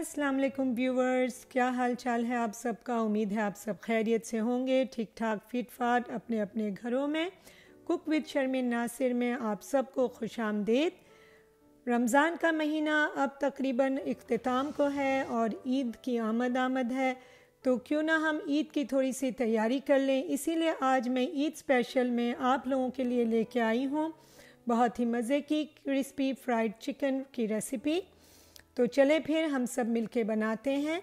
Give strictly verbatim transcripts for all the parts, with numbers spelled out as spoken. अस्सलाम वालेकुम व्यूवर्स, क्या हाल चाल है आप सबका। उम्मीद है आप सब खैरियत से होंगे, ठीक ठाक, फिट फाट अपने अपने घरों में। कुक विद शर्मिन नासिर में आप सबको खुशामदीद। रमज़ान का महीना अब तकरीबन इख्तिताम को है और ईद की आमद आमद है, तो क्यों ना हम ईद की थोड़ी सी तैयारी कर लें। इसीलिए आज मैं ईद स्पेशल में आप लोगों के लिए लेके आई हूँ बहुत ही मज़े की क्रिस्पी फ्राइड चिकन की रेसिपी। तो चले फिर हम सब मिलके बनाते हैं।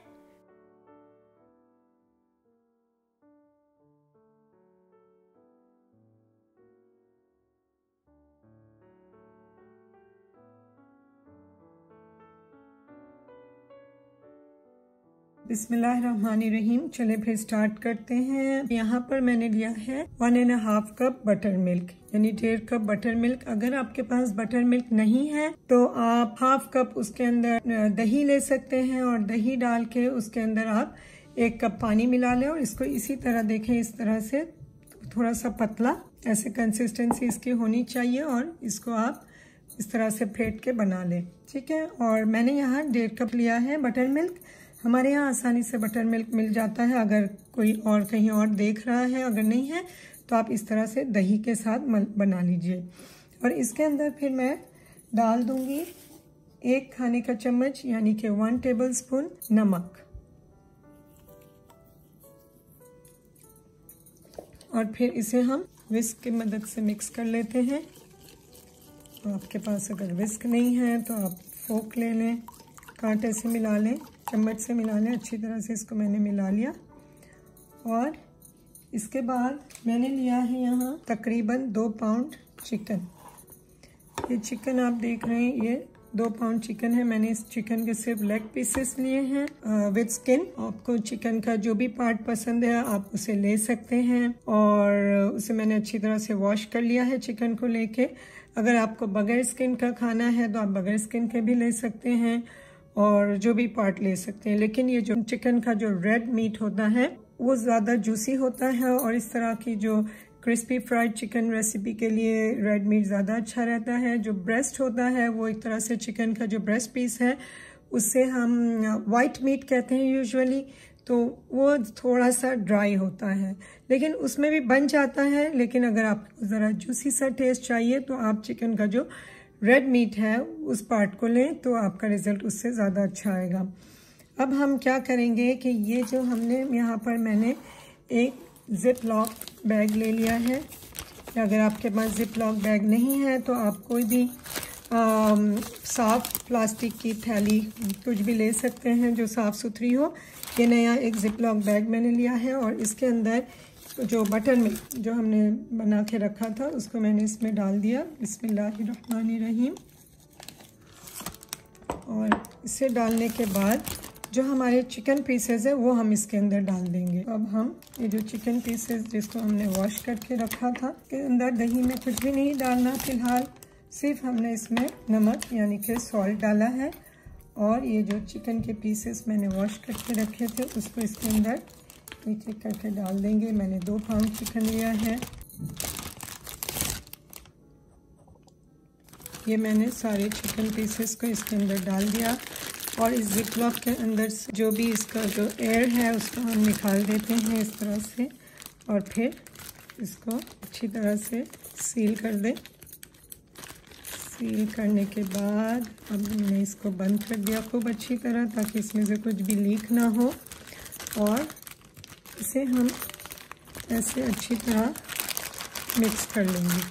बिस्मिल्लाहिर्रहमानिर्रहीम। चले फिर स्टार्ट करते हैं। यहाँ पर मैंने लिया है one and half cup buttermilk, यानी डेढ़ कप बटर मिल्क। अगर आपके पास बटर मिल्क नहीं है तो आप हाफ कप उसके अंदर दही ले सकते हैं और दही डाल के उसके अंदर आप एक कप पानी मिला लें और इसको इसी तरह देखें, इस तरह से थोड़ा सा पतला ऐसे कंसिस्टेंसी इसकी होनी चाहिए और इसको आप इस तरह से फेंट के बना लें, ठीक है। और मैंने यहाँ डेढ़ कप लिया है बटर मिल्क। हमारे यहाँ आसानी से बटर मिल्क मिल जाता है, अगर कोई और कहीं और देख रहा है, अगर नहीं है तो आप इस तरह से दही के साथ बना लीजिए। और इसके अंदर फिर मैं डाल दूंगी एक खाने का चम्मच यानी कि वन टेबलस्पून नमक, और फिर इसे हम विस्क की मदद से मिक्स कर लेते हैं। तो आपके पास अगर विस्क नहीं है तो आप फोक ले लें, कांटे से मिला लें, चम्मच से मिला लें। अच्छी तरह से इसको मैंने मिला लिया। और इसके बाद मैंने लिया है यहाँ तकरीबन दो पाउंड चिकन। ये चिकन आप देख रहे हैं, ये दो पाउंड चिकन है। मैंने इस चिकन के सिर्फ लेग पीसेस लिए हैं विद स्किन। आपको चिकन का जो भी पार्ट पसंद है आप उसे ले सकते हैं। और उसे मैंने अच्छी तरह से वॉश कर लिया है चिकन को लेके। अगर आपको बगैर स्किन का खाना है तो आप बगैर स्किन के भी ले सकते हैं और जो भी पार्ट ले सकते हैं। लेकिन ये जो चिकन का जो रेड मीट होता है वो ज़्यादा जूसी होता है, और इस तरह की जो क्रिस्पी फ्राइड चिकन रेसिपी के लिए रेड मीट ज़्यादा अच्छा रहता है। जो ब्रेस्ट होता है वो एक तरह से चिकन का जो ब्रेस्ट पीस है उससे हम वाइट मीट कहते हैं यूजुअली, तो वो थोड़ा सा ड्राई होता है, लेकिन उसमें भी बन जाता है। लेकिन अगर आपको ज़रा जूसी सा टेस्ट चाहिए तो आप चिकन का जो रेड मीट है उस पार्ट को लें, तो आपका रिज़ल्ट उससे ज़्यादा अच्छा आएगा। अब हम क्या करेंगे कि ये जो हमने यहाँ पर मैंने एक ज़िप लॉक बैग ले लिया है। अगर आपके पास ज़िप लॉक बैग नहीं है तो आप कोई भी साफ़ प्लास्टिक की थैली कुछ भी ले सकते हैं जो साफ़ सुथरी हो। ये नया एक ज़िप लॉक बैग मैंने लिया है और इसके अंदर जो बटर मिल्क जो हमने बना के रखा था उसको मैंने इसमें डाल दिया। बिस्मिल्लाहिर्रहमानिर्रहीम। और इसे डालने के बाद जो हमारे चिकन पीसेस है वो हम इसके अंदर डाल देंगे। अब हम ये जो चिकन पीसेस जिसको हमने वॉश करके रखा था के अंदर दही में कुछ भी नहीं डालना फिलहाल, सिर्फ हमने इसमें नमक यानी कि सॉल्ट डाला है। और ये जो चिकन के पीसेस मैंने वॉश करके रखे थे उसको इसके अंदर एक एक करके डाल देंगे। मैंने दो पाउंड चिकन लिया है, ये मैंने सारे चिकन पीसेस को इसके अंदर डाल दिया। और इस जिप लॉक के अंदर जो भी इसका जो एयर है उसको हम निकाल देते हैं इस तरह से, और फिर इसको अच्छी तरह से सील कर दें। सील करने के बाद अब हमने इसको बंद कर दिया खूब अच्छी तरह, ताकि इसमें से कुछ भी लीक ना हो। और इसे हम ऐसे अच्छी तरह मिक्स कर लेंगे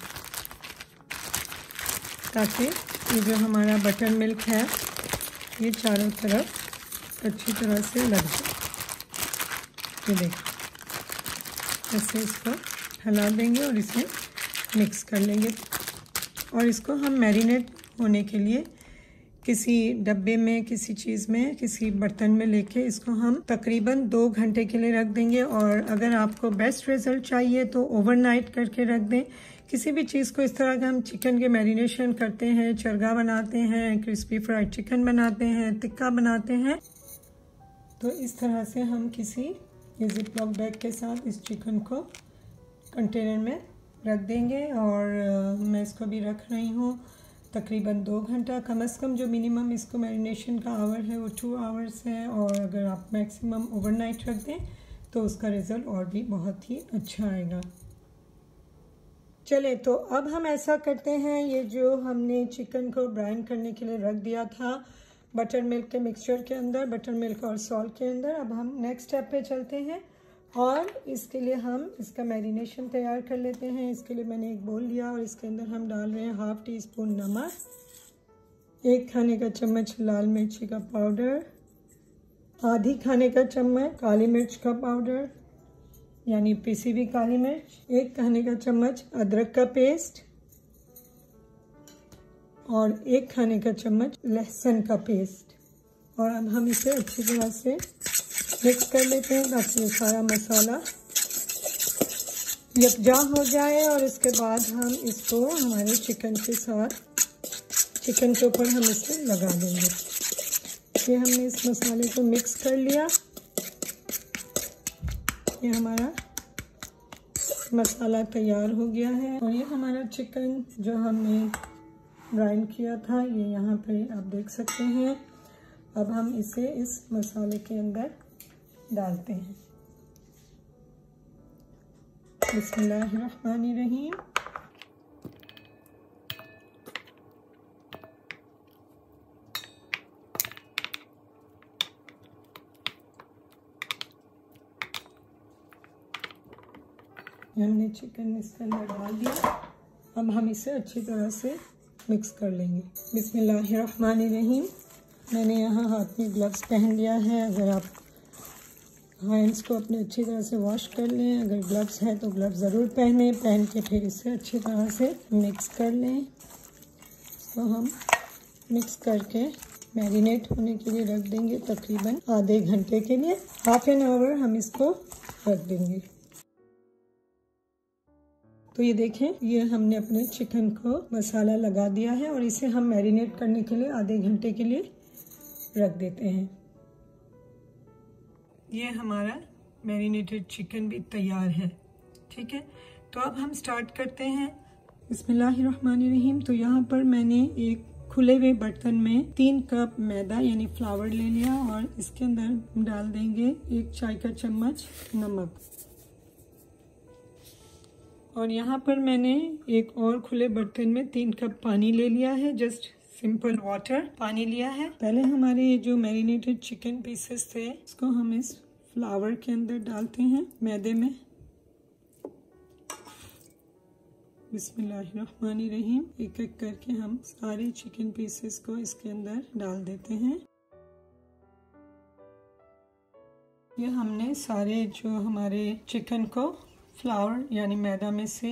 ताकि ये जो हमारा बटर मिल्क है ये चारों तरफ अच्छी तरह से लग जाए। ये देखिए, ऐसे इसको फैला देंगे और इसे मिक्स कर लेंगे। और इसको हम मैरिनेट होने के लिए किसी डब्बे में, किसी चीज़ में, किसी बर्तन में लेके इसको हम तकरीबन दो घंटे के लिए रख देंगे। और अगर आपको बेस्ट रिज़ल्ट चाहिए तो ओवरनाइट करके रख दें। किसी भी चीज़ को इस तरह का हम चिकन के मैरिनेशन करते हैं, चरगा बनाते हैं, क्रिस्पी फ्राइड चिकन बनाते हैं, टिक्का बनाते हैं, तो इस तरह से हम किसी जिप लॉक बैग के साथ इस चिकन को कंटेनर में रख देंगे। और मैं इसको भी रख रही हूँ तकरीबन दो घंटा कम अज़ कम, जो मिनिमम इसको मैरिनेशन का आवर है वो टू आवर्स है, और अगर आप मैक्सिमम ओवरनाइट रख दें तो उसका रिज़ल्ट और भी बहुत ही अच्छा आएगा। चले तो अब हम ऐसा करते हैं, ये जो हमने चिकन को ब्राइन करने के लिए रख दिया था बटर मिल्क के मिक्सचर के अंदर, बटर मिल्क और सॉल्ट के अंदर, अब हम नेक्स्ट स्टेप पे चलते हैं और इसके लिए हम इसका मैरिनेशन तैयार कर लेते हैं। इसके लिए मैंने एक बोल लिया और इसके अंदर हम डाल रहे हैं हाफ टी स्पून नमक, एक खाने का चम्मच लाल मिर्ची का पाउडर, आधी खाने का चम्मच काली मिर्च का पाउडर यानी पीसी हुई काली मिर्च, एक खाने का चम्मच अदरक का पेस्ट और एक खाने का चम्मच लहसुन का पेस्ट। और अब हम इसे अच्छी तरह से मिक्स कर लेते हैं ताकि ये सारा मसाला यकजा हो जाए। और इसके बाद हम इसको हमारे चिकन के साथ, चिकन के ऊपर हम इसे लगा देंगे। ये हमने इस मसाले को मिक्स कर लिया, ये हमारा मसाला तैयार हो गया है। और ये हमारा चिकन जो हमने ग्राइंड किया था ये यहाँ पे आप देख सकते हैं। अब हम इसे इस मसाले के अंदर डालते हैं। बिस्मिल्लाहिर्रहमानिर्रहीम। हमने चिकन इसके अंदर डाल दिया, अब हम इसे अच्छी तरह से मिक्स कर लेंगे। बिस्मिल्लाहिर्रहमानिर्रहीम। मैंने यहाँ हाथ में ग्लव्स पहन लिया है, अगर आप हैंड्स को अपने अच्छी तरह से वॉश कर लें, अगर ग्लव्स है तो ग्लव्स ज़रूर पहने, पहन के फिर इसे अच्छी तरह से मिक्स कर लें। इसको हम मिक्स करके मैरिनेट होने के लिए रख देंगे तकरीबन आधे घंटे के लिए, हाफ एन आवर हम इसको रख देंगे। तो ये देखें ये हमने अपने चिकन को मसाला लगा दिया है और इसे हम मैरिनेट करने के लिए आधे घंटे के लिए रख देते हैं। ये हमारा मैरिनेटेड चिकन भी तैयार है, ठीक है। तो अब हम स्टार्ट करते हैं। बिस्मिल्लाहिर्रहमानिर्रहीम। तो यहाँ पर मैंने एक खुले हुए बर्तन में तीन कप मैदा यानी फ्लावर ले लिया और इसके अंदर डाल देंगे एक चाय का चम्मच नमक। और यहाँ पर मैंने एक और खुले बर्तन में तीन कप पानी ले लिया है, जस्ट सिंपल वाटर पानी लिया है। पहले हमारे ये जो मैरिनेटेड चिकन पीसेस थे इसको हम इस फ्लावर के अंदर डालते हैं, मैदे में। बिस्मिल्लाहिर्रहमानिर्रहीम। एक एक करके हम सारे चिकन पीसेस को इसके अंदर डाल देते हैं। ये हमने सारे जो हमारे चिकन को फ्लावर यानी मैदा में से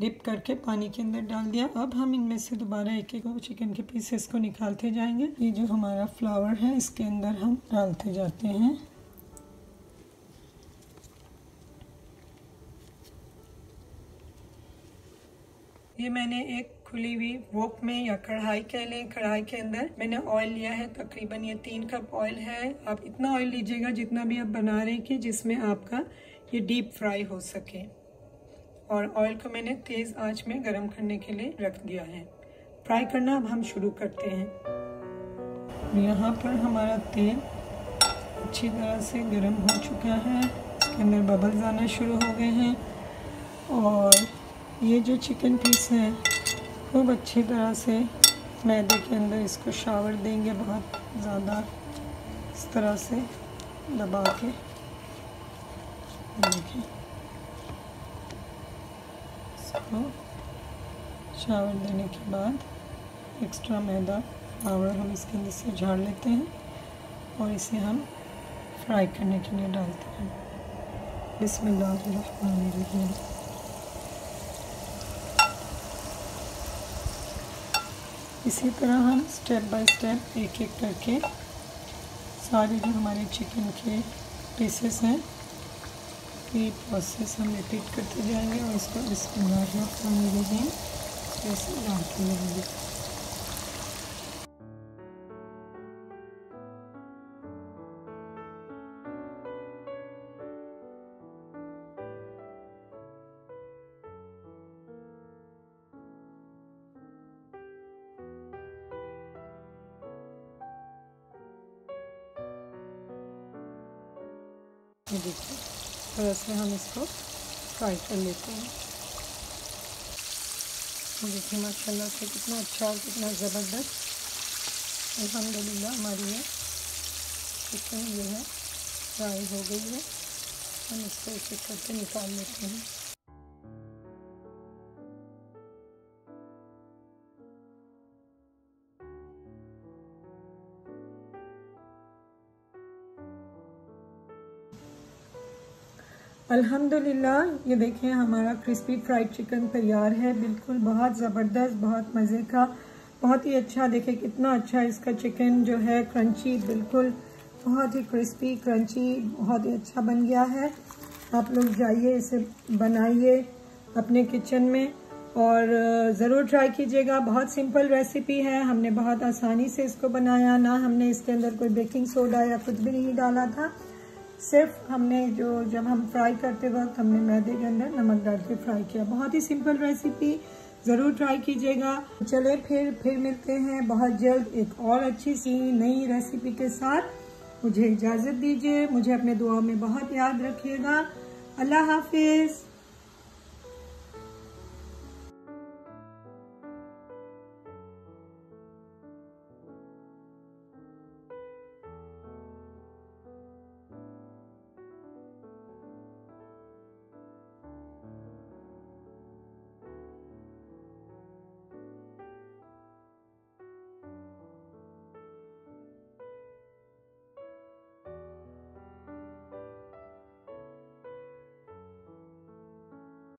डिप करके पानी के अंदर डाल दिया। अब हम इनमें से दोबारा एक एक चिकन के पीसेस को निकालते जाएंगे। ये जो हमारा फ्लावर है इसके अंदर हम डालते जाते हैं। ये मैंने एक खुली हुई वोक में या कढ़ाई कह लें, कढ़ाई के अंदर मैंने ऑयल लिया है, तकरीबन ये तीन कप ऑयल है। आप इतना ऑयल लीजिएगा जितना भी आप बना रहे हैं कि जिसमें आपका ये डीप फ्राई हो सके। और ऑयल को मैंने तेज़ आंच में गरम करने के लिए रख दिया है। फ्राई करना अब हम शुरू करते हैं। यहाँ पर हमारा तेल अच्छी तरह से गरम हो चुका है, इसके अंदर बबल्स आना शुरू हो गए हैं और ये जो चिकन पीस है खूब अच्छी तरह से मैदे के अंदर इसको शावर देंगे, बहुत ज़्यादा इस तरह से दबा के। देखिए इसको शावर देने के बाद एक्स्ट्रा मैदा फ्लावर हम इसके अंदर से झाड़ लेते हैं और इसे हम फ्राई करने के लिए डालते हैं। बिस्मिल्लाहिर्रहमानिर्रहीम। इसी तरह हम स्टेप बाय स्टेप एक एक करके सारे जो हमारे चिकन के पीसेस हैं ये प्रोसेस हम रिपीट करते जाएंगे और इसको इस तरह हम जैसे डालते जाएंगे। ये देखिए तो ऐसे हम इसको फ्राई कर लेते हैं। देखिए माशाल्लाह से कितना अच्छा और कितना ज़बरदस्त अल्हम्दुलिल्लाह हमारी है चिकन ये है फ्राई हो गई है। हम इसको एक एक करके निकाल लेते हैं। अल्हम्दुलिल्लाह ये देखें हमारा क्रिस्पी फ्राइड चिकन तैयार है। बिल्कुल बहुत ज़बरदस्त, बहुत मज़े का, बहुत ही अच्छा। देखें कितना अच्छा इसका चिकन जो है क्रंची, बिल्कुल बहुत ही क्रिस्पी क्रंची, बहुत ही अच्छा बन गया है। आप लोग जाइए इसे बनाइए अपने किचन में और ज़रूर ट्राई कीजिएगा। बहुत सिंपल रेसिपी है, हमने बहुत आसानी से इसको बनाया, ना हमने इसके अंदर कोई बेकिंग सोडा या कुछ भी नहीं डाला था। सिर्फ हमने जो जब हम फ्राई करते वक्त हमने मैदे के अंदर नमक डाल के फ्राई किया। बहुत ही सिंपल रेसिपी, ज़रूर ट्राई कीजिएगा। चले फिर फिर मिलते हैं बहुत जल्द एक और अच्छी सी नई रेसिपी के साथ। मुझे इजाज़त दीजिए, मुझे अपने दुआ में बहुत याद रखिएगा। अल्लाह हाफिज़।